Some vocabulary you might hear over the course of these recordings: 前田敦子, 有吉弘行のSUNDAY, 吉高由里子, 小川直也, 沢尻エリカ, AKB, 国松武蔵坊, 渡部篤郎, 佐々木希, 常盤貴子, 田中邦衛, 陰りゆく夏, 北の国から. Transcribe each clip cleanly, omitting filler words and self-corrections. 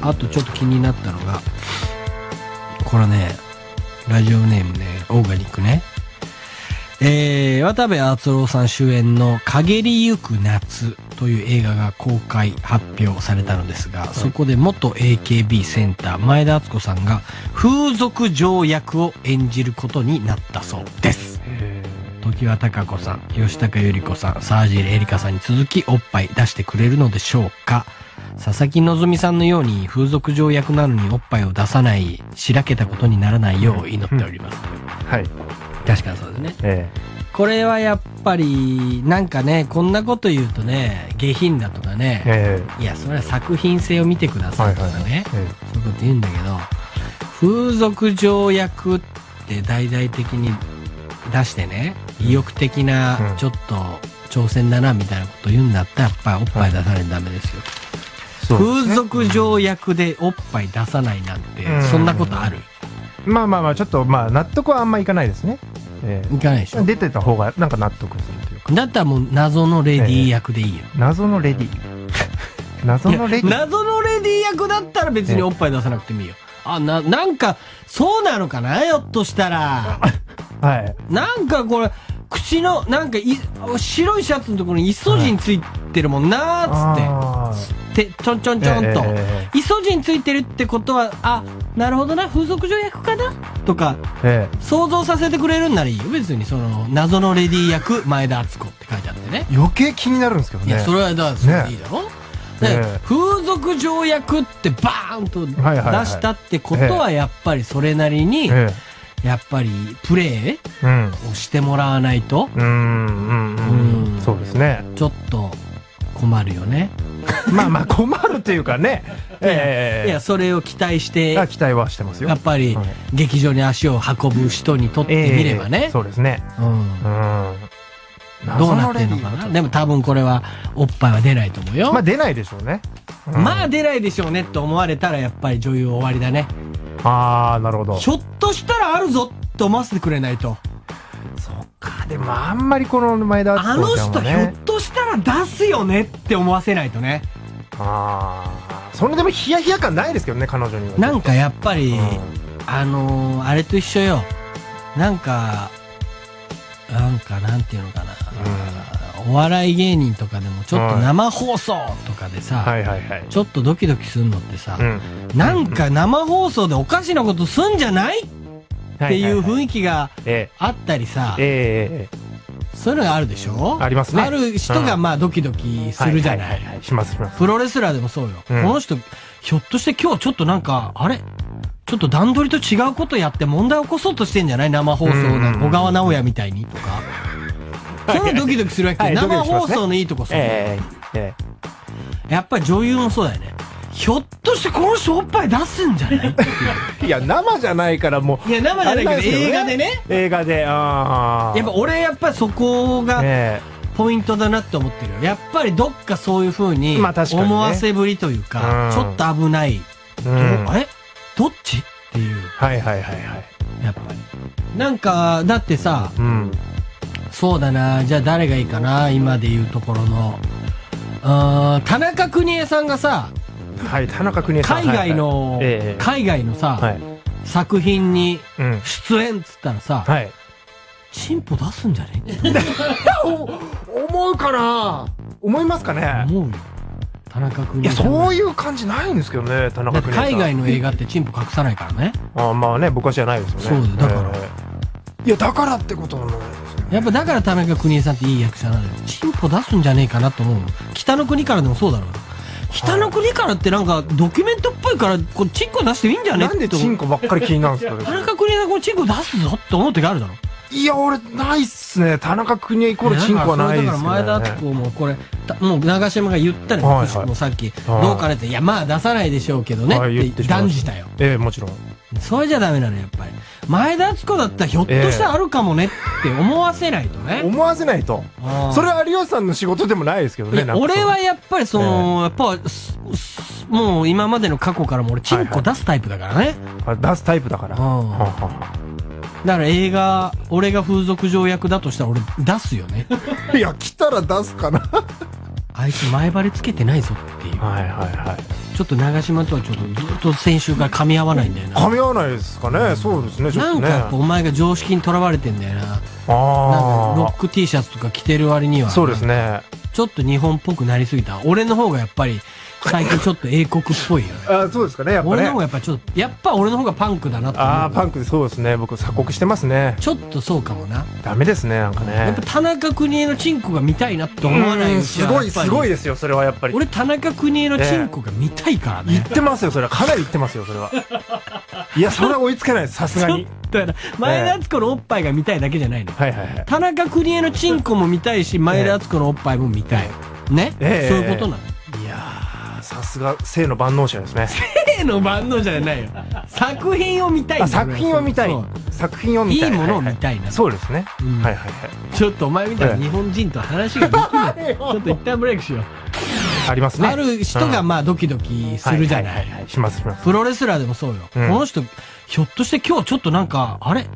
あとちょっと気になったのが、これね、ラジオネームね、オーガニックね。渡部篤郎さん主演の陰りゆく夏という映画が公開発表されたのですが、そこで元 AKB センター前田敦子さんが風俗嬢役を演じることになったそうです。常盤貴子さん、吉高由里子さん、沢尻エリカさんに続きおっぱい出してくれるのでしょうか。佐々木希さんのように風俗嬢役なのにおっぱいを出さない、しらけたことにならないよう祈っております。はい。確かにそうですね、これはやっぱりなんかね、こんなこと言うとね下品だとかね、いやそれは作品性を見てくださいとかね、そういうこと言うんだけど、風俗嬢役って大々的に出してね、意欲的なちょっと挑戦だなみたいなこと言うんだったら、やっぱりおっぱい出さないとダメですよ。風俗嬢役でおっぱい出さないなんて、そんなことある？まあまあまあ、ちょっとまあ納得はあんまいかないですね。いかないでしょ。出てた方がなんか納得するというか。だったらもう謎のレディ役でいいよ。謎のレディ。謎のレディ。謎のレディ役だったら別におっぱい出さなくてもいいよ。あ、なんかそうなのかな、よっとしたら。はい。なんかこれ口のなんか白いシャツのところにイソジンついてるもんなーつって。ちょんちょんちょんとイソジンついてるってことは、あ、なるほどな、風俗嬢役かなとか、想像させてくれるんならいいよ。別にその謎のレディ役前田敦子って書いてあってね、余計気になるんですけどね。いやそれはだからいいだろ。風俗嬢役ってバーンと出したってことは、やっぱりそれなりにやっぱりプレーをしてもらわないと、そうですね、ちょっと困るよね。まあまあ困るというかね、いやそれを期待して期待はしてますよ。やっぱり劇場に足を運ぶ人にとってみればね、そうですね、どうなってんのかな。でも多分これはおっぱいは出ないと思うよ。まあ出ないでしょうね。まあ出ないでしょうねと思われたら、やっぱり女優終わりだね。ああなるほど。ひょっとしたらあるぞと思わせてくれないと。そっか。でもあんまりこの前田敦子ちゃんはね、あの人ひょっとしたら出すよねって思わせないとね。ああ、それでもヒヤヒヤ感ないですけどね、彼女には。なんかやっぱり、あれと一緒よ。なんていうのかな、お笑い芸人とかでもちょっと生放送とかでさ、ちょっとドキドキするのってさ、なんか生放送でおかしなことすんじゃないっていう雰囲気があったりさ、そういうのがあるでしょ。ありますね。ある人がまあドキドキするじゃない。しますします。プロレスラーでもそうよ。この人ひょっとして今日ちょっとなんかあれちょっと段取りと違うことやって問題起こそうとしてんじゃない、生放送の小川直也みたいにとか。それドキドキするわけ。生放送のいいとこ。そうやっぱり女優もそうだよね。ひょっとしてこの人おっぱい出すんじゃない？いや生じゃないからもう。いや生じゃないけど映画でね。映画で、ああ。やっぱ俺やっぱそこがポイントだなって思ってるよ。やっぱりどっかそういう風に思わせぶりというか、ちょっと危ない。あれどっちっていう。はいはいはいはい。やっぱりなんかだってさ、そうだな、じゃあ誰がいいかな、今で言うところの田中邦衛さんがさ。はい、田中邦衛さん海外のさ作品に出演っつったらさ、チンポ出すんじゃね思うかな、思いますかね。思うよ。田中邦衛、いやそういう感じないんですけどね、田中邦衛さん。海外の映画ってチンポ隠さないからね。ああまあね、僕はじゃないですよね。そうだから、いやだからってことはないですよ。やっぱだから田中邦衛さんっていい役者なのよ。チンポ出すんじゃねえかなと思う。北の国からでもそうだろう。北の国からってなんかドキュメントっぽいから、こうチンコ出していいんじゃねえって。なんでチンコばっかり気になるんですか。田中邦衛さんこのチンコ出すぞって思う時あるだろ。いや俺ないっすね、田中邦衛イコールチンコはないっすね。だから前田敦子もこれもう長嶋が言ったね、もうさっきどうかねって、いやまあ出さないでしょうけどねって断じたよ。もちろんそれじゃダメなのやっぱり。前田敦子だったらひょっとしたらあるかもねって思わせないとね。思わせないと。それは有吉さんの仕事でもないですけどね。俺はやっぱりそのやっぱもう今までの過去からも俺チンコ出すタイプだからね。出すタイプだから。だから映画俺が風俗嬢役だとしたら俺出すよね。いや来たら出すかな。あいつ前張りつけてないぞっていう。はいはいはい。ちょっと長嶋とはちょっとずっと先週から噛み合わないんだよな。噛み合わないですかね。そうですね。ちょっとね、なんかやっぱお前が常識にとらわれてんだよな。なんかロック T シャツとか着てる割には、そうですね、ちょっと日本っぽくなりすぎた。俺の方がやっぱり最近ちょっと英国っぽいよね。あ、そうですかね。やっぱね、俺の方がやっぱちょっと、やっぱ俺の方がパンクだなと思う。ああ、パンクで、そうですね。僕鎖国してますね。ちょっとそうかもな。ダメですね、なんかね。やっぱ田中邦衛のチンコが見たいなって思わない。すごいすごいですよ、それはやっぱり。俺田中邦衛のチンコが見たいからね。言ってますよ、それは。かなり言ってますよ、それは。いや、それは追いつかないです、さすがに。前田敦子のおっぱいが見たいだけじゃないの。田中邦衛のチンコも見たいし、前田敦子のおっぱいも見たい。ね、そういうことなの。さすが性の万能者ですね。性の万能者じゃないよ。作品を見たいんだ。作品を見たい。作品を見たい。いいものを見たいな。そうですね。はいはいはい。ちょっとお前みたいな日本人と話ができない。ちょっと一旦ブレイクしよう。ありますね。ある人がまあドキドキするじゃない。しますします。プロレスラーでもそうよ。この人ひょっとして今日ちょっとなんかあれ。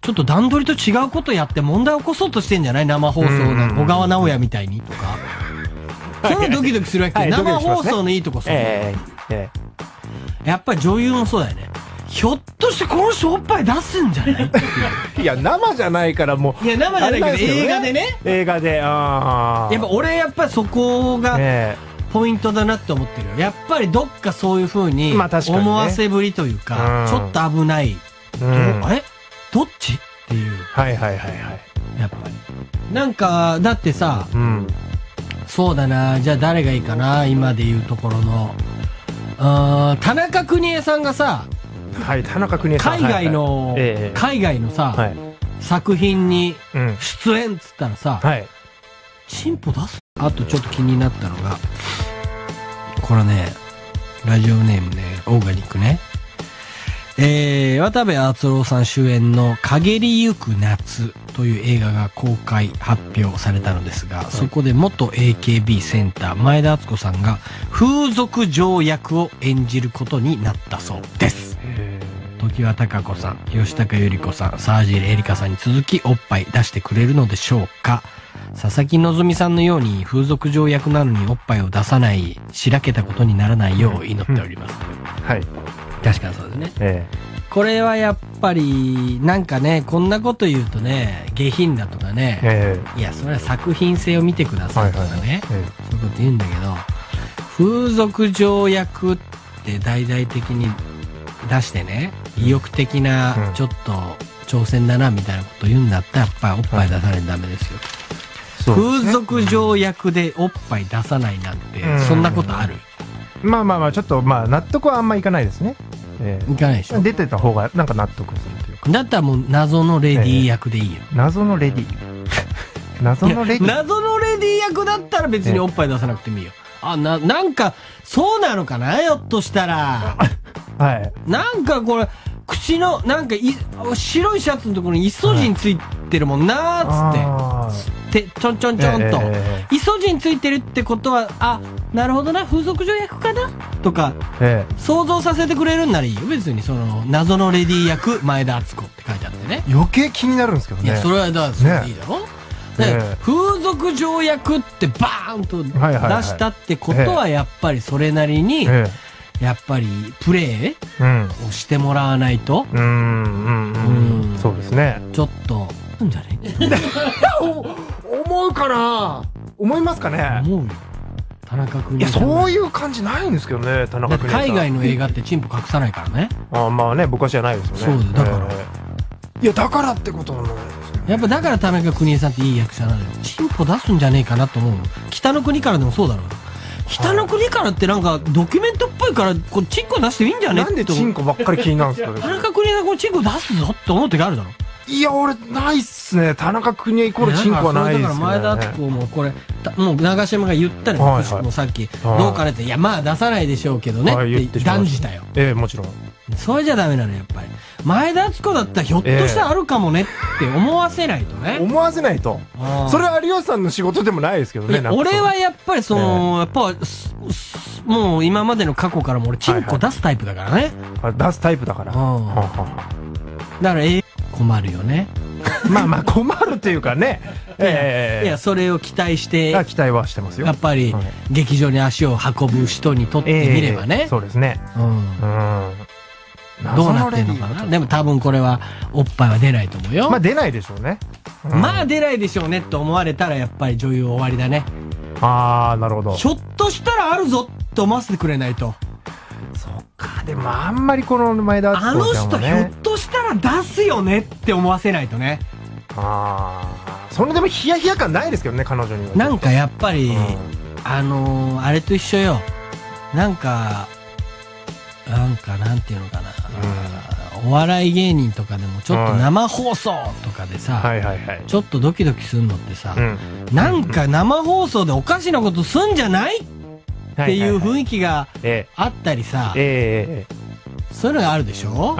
ちょっと段取りと違うことやって問題を起こそうとしてんじゃない？生放送の小川直也みたいにとか。それドキドキするわけで、生放送のいいとこそう。やっぱり女優もそうだよね。ひょっとしてこの人おっぱい出すんじゃない？いや、生じゃないからもう。いや、生じゃないけど映画でね。映画で、ああ。やっぱ俺やっぱりそこがポイントだなって思ってるよ。やっぱりどっかそういうふうに思わせぶりというか、ちょっと危ない。あれ？どっち？っていう。はいはいはいはい。やっぱり。なんか、だってさ、そうだな、じゃあ誰がいいかな、今で言うところの田中邦衛さんがさ、はい、田中邦衛さん、海外のさ、はい、作品に出演っつったらさ、はい、チンポ出す。あとちょっと気になったのがこれね、ラジオネームね、オーガニックね、渡部篤郎さん主演の「陰りゆく夏」という映画が公開発表されたのですが、そこで元 AKB センター前田敦子さんが風俗嬢役を演じることになったそうです。常盤貴子さん、吉高由里子さん、沢尻エリカさんに続きおっぱい出してくれるのでしょうか。佐々木希さんのように風俗嬢役なのにおっぱいを出さない、しらけたことにならないよう祈っております。はい、確かにそうですね。これはやっぱりなんかね、こんなこと言うとね、下品だとかね、いやそれは作品性を見てくださいとかね、そういうこと言うんだけど、風俗嬢役って大々的に出してね、意欲的なちょっと挑戦だなみたいなこと言うんだったら、やっぱりおっぱい出さないとダメですよ。風俗嬢役でおっぱい出さないなんて、そんなことある？まあまあまあ、ちょっとまあ納得はあんまいかないですね。いかないでしょ。出てた方がなんか納得するというか。だったらもう謎のレディー役でいいよ。謎のレディー。謎のレディー。謎のレディー役だったら別におっぱい出さなくてもいいよ。あ、なんかそうなのかな、ひょっとしたら。はい。なんかこれ口のなんか白いシャツのところにイソジンついてるもんなーっつって。ちょんちょんちょんとイソジンついてるってことは、あ、なるほどな、風俗嬢役かなとか想像させてくれるんならいいよ。別にその謎のレディー役前田敦子って書いてあってね、余計気になるんですけどね。いや、それはだからいいだろ。風俗嬢役ってバーンと出したってことは、やっぱりそれなりにやっぱりプレーをしてもらわないと。そうですね。ちょっとんじゃね思うかな、思いますかね。思うよ、田中君。いや、そういう感じないんですけどね、田中君。海外の映画ってチンポ隠さないからね。ああ、まあね、昔じゃないですよね。そうだ、だから、いや、だからってことはないですよね。やっぱだから田中邦衛さんっていい役者なのよ。チンポ出すんじゃねえかなと思うの。北の国からでもそうだろう。北の国からってなんかドキュメントっぽいから、こうチンコ出していいんじゃねえって。なんでチンコばっかり気になるんですかね。田中邦衛さん、このチンコ出すぞって思う時あるだろ。いや、俺ないっすね。田中邦衛イコールチンコはないっすね。だから前田敦子もこれもう長嶋が言ったのよ。くしくもさっきどうかねって、いやまあ出さないでしょうけどねって断じたよ。もちろんそれじゃダメなのやっぱり。前田敦子だったらひょっとしたらあるかもねって思わせないとね。思わせないと。それは有吉さんの仕事でもないですけどね。俺はやっぱりそのやっぱもう今までの過去からも俺チンコ出すタイプだからね。出すタイプだから。だから困るよね。まあまあ困るというかね、いやそれを期待して期待はしてますよ。やっぱり劇場に足を運ぶ人にとってみればね、そうですね、どうなってんのかな。でも多分これはおっぱいは出ないと思うよ。まあ出ないでしょうね、まあ出ないでしょうねと思われたらやっぱり女優終わりだね。ああなるほど。ひょっとしたらあるぞと思わせてくれないと。そっか。でもあんまりこの前田敦子ちゃんはね、あの人ひょっとしたら出すよねって思わせないとね。ああそれでもヒヤヒヤ感ないですけどね彼女には。なんかやっぱり、あれと一緒よ。なんかなんていうのかな、お笑い芸人とかでもちょっと生放送とかでさ、ちょっとドキドキするのってさ、なんか生放送でおかしなことすんじゃないっていう雰囲気があったりさ、そういうのがあるでしょ。